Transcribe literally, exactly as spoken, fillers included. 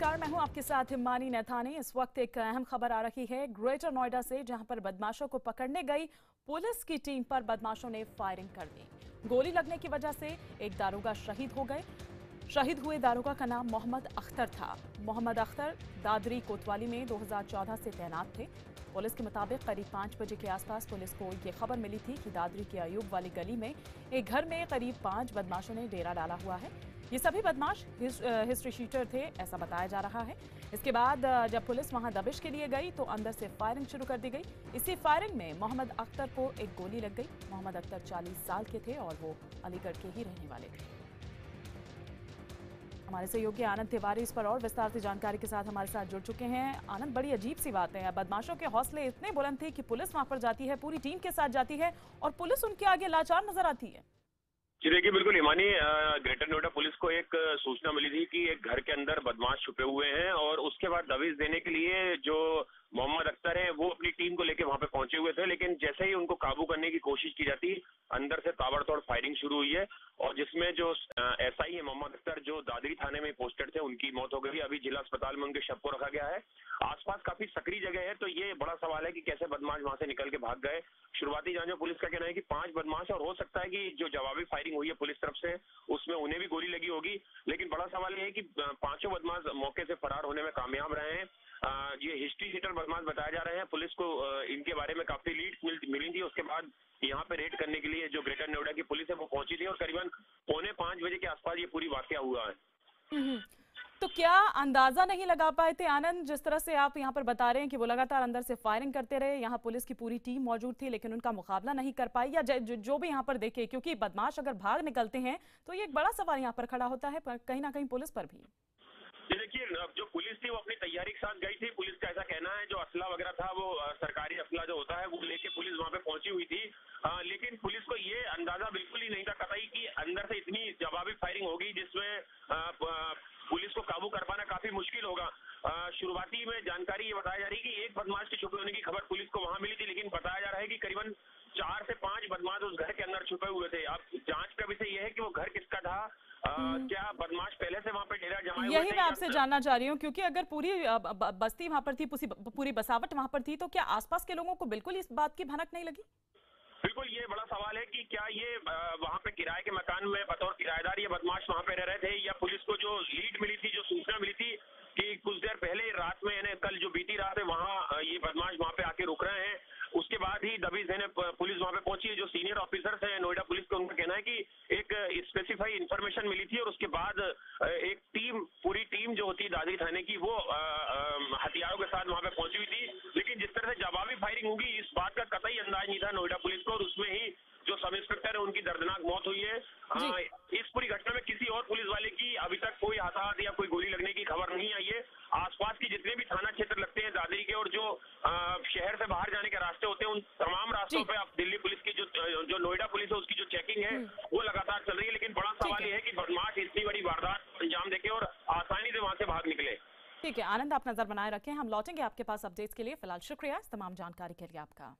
नमस्कार, मैं हूं आपके साथ हिमानी नैथानी। इस वक्त एक अहम खबर आ रही है ग्रेटर नोएडा से, जहां पर बदमाशों को पकड़ने गई पुलिस की टीम पर बदमाशों ने फायरिंग कर दी। गोली लगने की वजह से एक दारोगा शहीद हो गए। शहीद हुए दारोगा का नाम मोहम्मद अख्तर था। मोहम्मद अख्तर दादरी कोतवाली में दो हज़ार चौदह से तैनात थे। पुलिस के मुताबिक करीब पाँच बजे के आसपास पुलिस को ये खबर मिली थी कि दादरी के अयूब वाली गली में एक घर में करीब पाँच बदमाशों ने डेरा डाला हुआ है। ये सभी बदमाश हिस, हिस्ट्री शीटर थे, ऐसा बताया जा रहा है। इसके बाद जब पुलिस वहां दबिश के लिए गई तो अंदर से फायरिंग शुरू कर दी गई। इसी फायरिंग में मोहम्मद अख्तर को एक गोली लग गई। मोहम्मद अख्तर चालीस साल के थे और वो अलीगढ़ के ही रहने वाले थे। हमारे सहयोगी आनंद तिवारी इस पर और विस्तार से जानकारी के साथ हमारे साथ जुड़ चुके हैं। आनंद, बड़ी अजीब सी बातें हैं, बदमाशों के हौसले इतने बुलंद थे कि पुलिस वहां पर जाती है, पूरी टीम के साथ जाती है और पुलिस उनके आगे लाचार नजर आती है। जी देखिए, बिल्कुल हिमानी, ग्रेटर नोएडा पुलिस को एक सूचना मिली थी कि एक घर के अंदर बदमाश छुपे हुए हैं और उसके बाद दबिश देने के लिए जो मोहम्मद अख्तर है वो अपनी टीम को लेके वहां पे पहुंचे हुए थे, लेकिन जैसे ही उनको काबू करने की कोशिश की जाती अंदर से ताबड़तोड़ फायरिंग शुरू हुई है और जिसमें जो एसआई है मोहम्मद अख्तर जो दादरी थाने में पोस्टेड थे उनकी मौत हो गई। अभी जिला अस्पताल में उनके शव को रखा गया है। आसपास काफी सक्रिय जगह है तो ये बड़ा सवाल है कि कैसे बदमाश वहां से निकल के भाग गए। शुरुआती जांच में पुलिस का कहना है कि पांच बदमाश और हो सकता है कि जो जवाबी फायरिंग हुई है पुलिस तरफ से उसमें उन्हें भी गोली लगी होगी, लेकिन बड़ा सवाल यह है कि पांचों बदमाश मौके से फरार होने में कामयाब रहे हैं। ये हिस्ट्री शीटर बदमाश बताया जा रहे हैं। पुलिस को इनके बारे में काफी लीड मिली थी, उसके बाद यहाँ पे रेड करने के लिए जो ग्रेटर नोएडा की पुलिस है वो पहुंची थी और करीबन पौने पांच बजे के आसपास ये पूरी वाकया हुआ है। तो क्या अंदाजा नहीं लगा पाए थे आनंद, जिस तरह से आप यहाँ पर बता रहे हैं कि वो लगातार अंदर से फायरिंग करते रहे, यहाँ पुलिस की पूरी टीम मौजूद थी लेकिन उनका मुकाबला नहीं कर पाई, या जो भी यहाँ पर देखे, क्योंकि बदमाश अगर भाग निकलते हैं तो ये एक बड़ा सवाल यहाँ पर खड़ा होता है कहीं ना कहीं पुलिस पर भी। देखिए, जो पुलिस थी वो अपनी तैयारी के साथ गई थी। पुलिस का ऐसा कहना है जो असला वगैरह था वो सरकारी असला जो होता है वो लेके पुलिस वहां पे पहुंची हुई थी, आ, लेकिन पुलिस को ये अंदाजा बिल्कुल ही नहीं था कतई कि अंदर से इतनी जवाबी फायरिंग होगी जिसमें आ, पुलिस को काबू कर पाना काफी मुश्किल होगा। आ, शुरुआती में जानकारी ये बताया जा रही है कि एक बदमाश के छुपे होने की खबर पुलिस को वहां मिली थी, लेकिन बताया जा रहा है कि करीबन चार से पांच बदमाश उस घर के अंदर छुपे हुए थे। अब जांच का विषय यह है कि वो घर किसका था, आ, क्या बदमाश पहले से वहाँ पे डेरा जमाए हुए थे? यही मैं आपसे जानना चाह रही हूँ, क्योंकि अगर पूरी बस्ती वहाँ पर थी, पूरी बसावट वहाँ पर थी, तो क्या आसपास के लोगों को बिल्कुल इस बात की भनक नहीं लगी? बिल्कुल, ये बड़ा सवाल है कि क्या ये वहाँ पे किराए के मकान में बतौर किराएदार ये बदमाश वहाँ पे रह रहे थे, या पुलिस को जो लीड मिली थी, जो सूचना मिली थी कि कुछ देर पहले रात में, यानी कल जो बीती रात है वहाँ ये बदमाश वहाँ पे आके रुक रहे हैं, उसके बाद ही दबिश देने पुलिस वहाँ पे पहुंची है। जो सीनियर ऑफिसर्स हैं नोएडा पुलिस के, उनका कहना है कि एक स्पेसिफाई इन्फॉर्मेशन मिली थी और उसके बाद एक टीम, पूरी टीम जो होती है दादरी थाने की, वो हथियारों के साथ वहाँ पे पहुंची हुई थी, लेकिन जिस तरह से जवाबी फायरिंग होगी इस बात का कतई अंदाज नहीं था नोएडा पुलिस को और उसमें ही जो सब इंस्पेक्टर है उनकी दर्दनाक मौत हुई है। आ, इस पूरी घटना में किसी और पुलिस वाले की अभी तक कोई हताहत या कोई गोली लगने की खबर नहीं आई है। आसपास के जितने भी थाना क्षेत्र लगते हैं दादरी के और जो आ, शहर से बाहर जाने के रास्ते होते हैं उन तमाम रास्तों पे आप दिल्ली पुलिस की जो जो नोएडा पुलिस है उसकी जो चेकिंग है वो लगातार चल रही है, लेकिन बड़ा सवाल यह है कि बदमाश इतनी बड़ी वारदात अंजाम देके और आसानी से वहां से भाग निकले। ठीक है आनंद, आप नजर बनाए रखें, हम लौटेंगे आपके पास अपडेट्स के लिए। फिलहाल शुक्रिया इस तमाम जानकारी के लिए आपका।